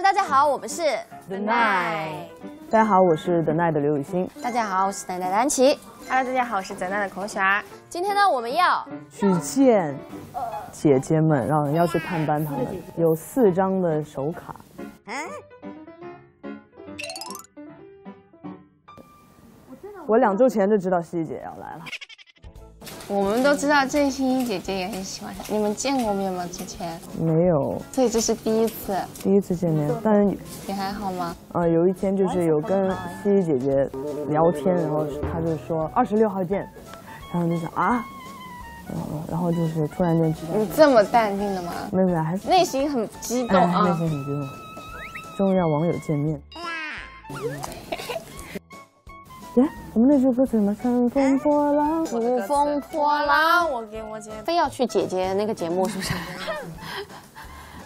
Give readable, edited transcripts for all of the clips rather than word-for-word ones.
Hello， 大家好，我们是 The Night。大家好，我是 The Night 的刘雨欣。大家好，我是 The Night 的安琪。Hello， 大家好，我是 The Night 的孔雪儿。今天呢，我们要去见姐姐们，然后要去探班她们。有4张的手卡。我2周前就知道希怡姐要来了。 我们都知道郑欣宜姐姐也很喜欢他，你们见过面吗？之前没有，所以这是第一次，见面，但也还好吗？有一天就是有跟希怡姐姐聊天，然后她就说26号见，然后就想啊，然后就是突然间知道。你这么淡定的吗？没有没有，还是内心很激动啊，内心很激动，终于让网友见面。耶，我们那首歌怎么乘风破浪？乘风破浪，我给我姐非要去姐姐那个节目是不是？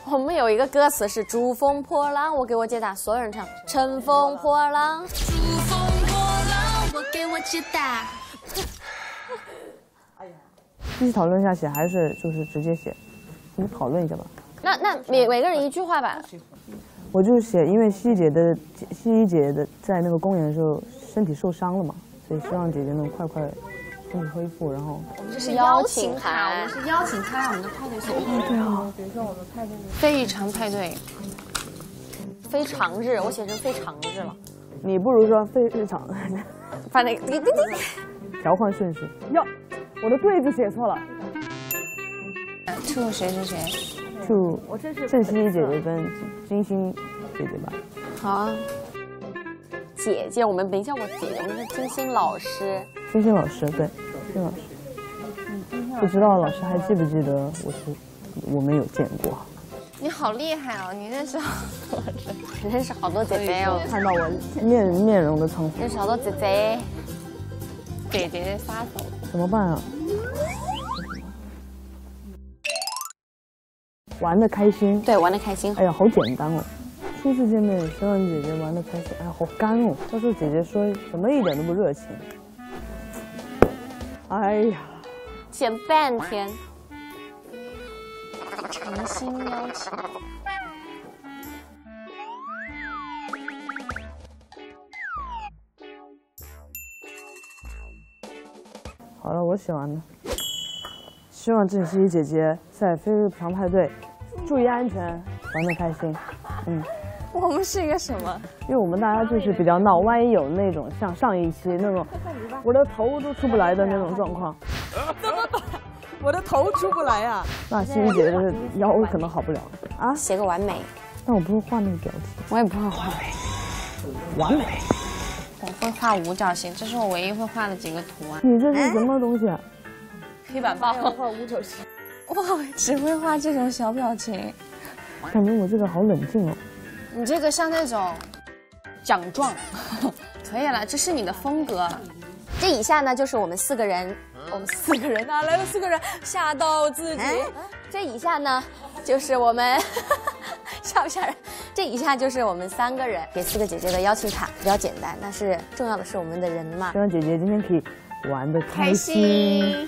我们有一个歌词是“乘风破浪”，我给我姐打，所有人唱“乘风破浪”。乘风破浪，我给我姐打。哎呀，继续讨论一下写还是就是直接写？你讨论一下吧。那每个人一句话吧。我就写，因为希怡姐的在那个公演的时候。 身体受伤了嘛，所以希望姐姐能快快身体恢复。然后我们这是邀请她，我们是邀请她来我们的派对所。对啊，比如说我们派对非常派对，非常日，我写成非常日了。你不如说非日常，把那个调换顺序。哟，我的对子写错了。To 谁是谁 ？To 郑希怡姐姐跟金星姐姐吧。好啊。 姐姐，我们没叫过姐姐，我们是金星老师。金星老师，对，金星老师。不知道老师还记不记得我们有见过？你好厉害哦，你认识好多人，你认识好多姐姐哦。看到我面容的苍白。认识好多姐姐，给姐姐撒手。怎么办啊？玩的开心。对，玩的开心。哎呀，好简单哦。 初次见面，希望姐姐玩的开心。哎，好干哦！要是姐姐说什么一点都不热情，哎呀，剪半天。诚心邀请。好了，我写完了。希望郑希怡姐姐在非日常派对注意安全，玩的开心。嗯。 我们是一个什么？因为我们大家就是比较闹，万一有那种像上一期那种，我的头都出不来的那种状况。怎么办？我的头出不来啊！那希怡姐的腰可能好不了啊！写个完美。但我不会画那个表情。我也不会画。完美。我会画5角形，这是我唯一会画的几个图案。你这是什么东西？黑板报。画5角形。哇，只会画这种小表情。感觉我这个好冷静哦。 你这个像那种奖状，可以了，这是你的风格。这以下呢就是我们4个人，我们4个人哪来了4个人？吓到自己。这以下呢就是我们吓不吓人？这以下就是我们3个人给4个姐姐的邀请卡，比较简单，但是重要的是我们的人嘛。希望姐姐今天可以玩得开心。